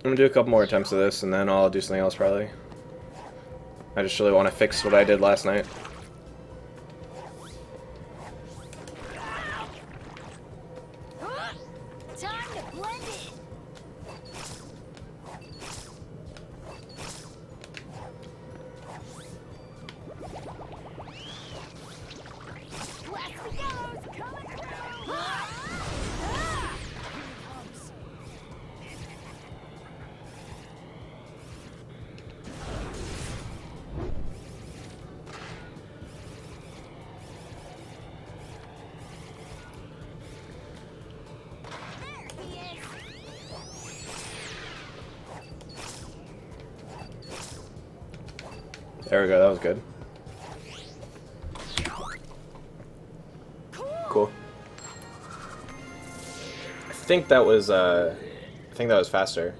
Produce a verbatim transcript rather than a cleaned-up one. I'm gonna do a couple more attempts of this, and then I'll do something else probably. I just really want to fix what I did last night. There we go, that was good. Cool. I think that was uh I think that was faster.